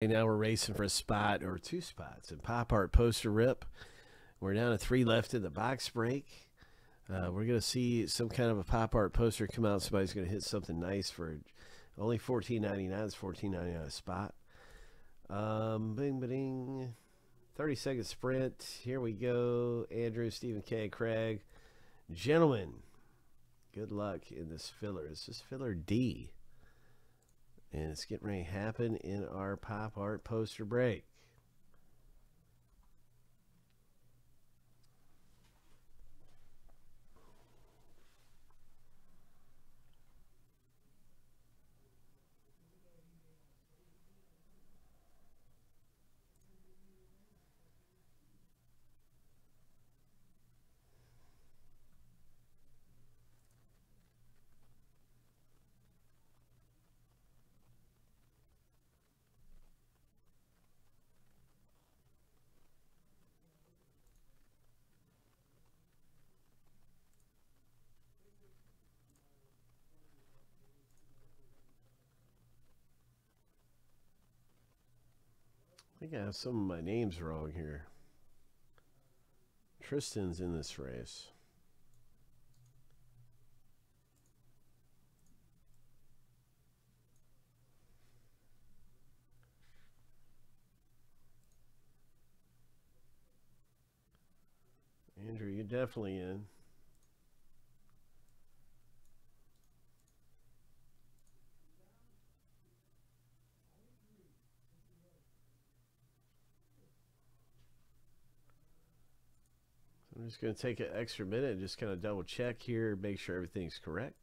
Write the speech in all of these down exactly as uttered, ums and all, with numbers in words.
And now we're racing for a spot or two spots in Pop Art Poster Rip. We're down to three left in the box break. Uh, we're going to see some kind of a Pop Art poster come out. Somebody's going to hit something nice for only fourteen ninety-nine. It's fourteen ninety-nine a spot. Um, bing, ba-ding. thirty second sprint. Here we go. Andrew, Stephen K, Craig. Gentlemen, good luck in this filler. It's just filler D. And it's getting ready to happen in our Pop Art poster break. I think I have some of my names wrong here. Tristan's in this race. Andrew, you're definitely in. I'm just going to take an extra minute and just kind of double check here, make sure everything's correct.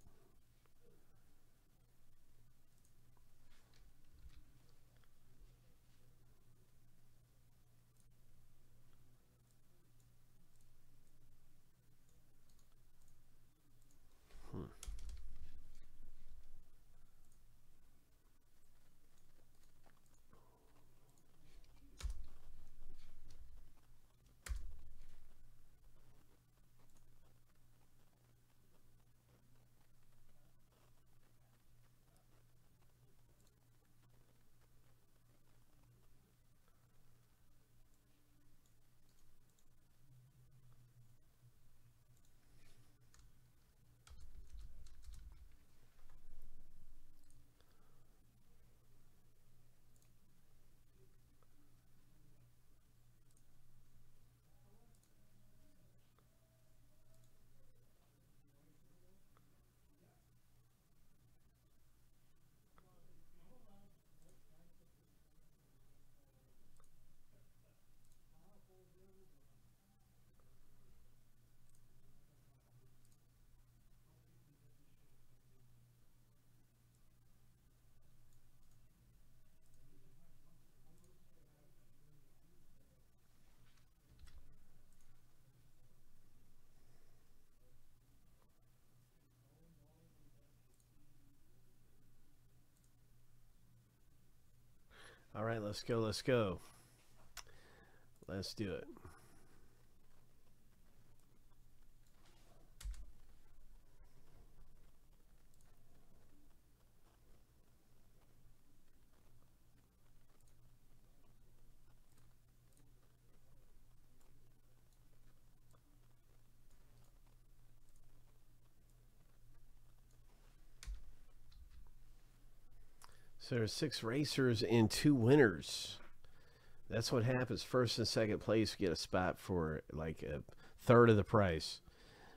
All right, let's go, let's go. Let's do it. So there's six racers and two winners. That's what happens. First and second place get a spot for like a third of the price.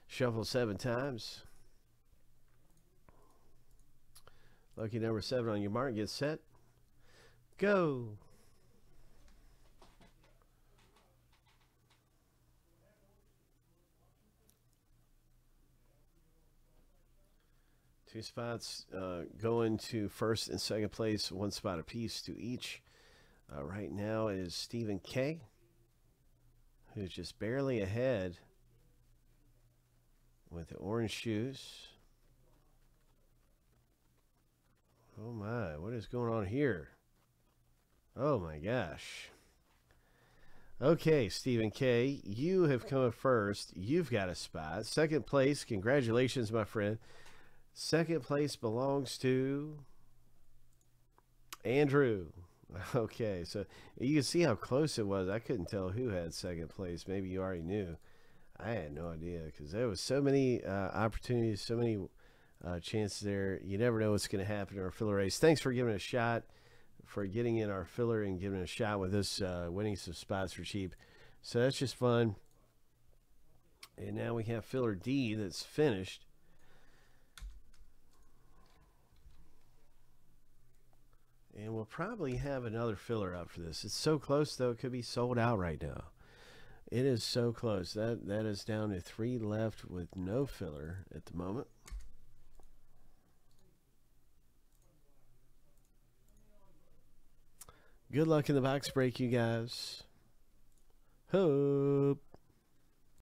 Shuffle seven times. Lucky number seven on your mark. Get set. Go. Two spots uh, going to first and second place, one spot apiece to each. Uh, right now is Stephen K, who's just barely ahead with the orange shoes. Oh my, what is going on here? Oh my gosh. Okay, Stephen K, you have come in first. You've got a spot. Second place, congratulations, my friend. Second place belongs to Andrew. Okay, so you can see how close it was. I couldn't tell who had second place. Maybe you already knew. I had no idea because there was so many uh, opportunities, so many uh, chances there. You never know what's going to happen in our filler race. Thanks for giving it a shot, for getting in our filler and giving it a shot with us, uh, winning some spots for cheap. So that's just fun. And now we have filler D that's finished. And we'll probably have another filler up for this. It's so close, though. It could be sold out right now. It is so close. That that is down to three left with no filler at the moment. Good luck in the box break, you guys. Hope.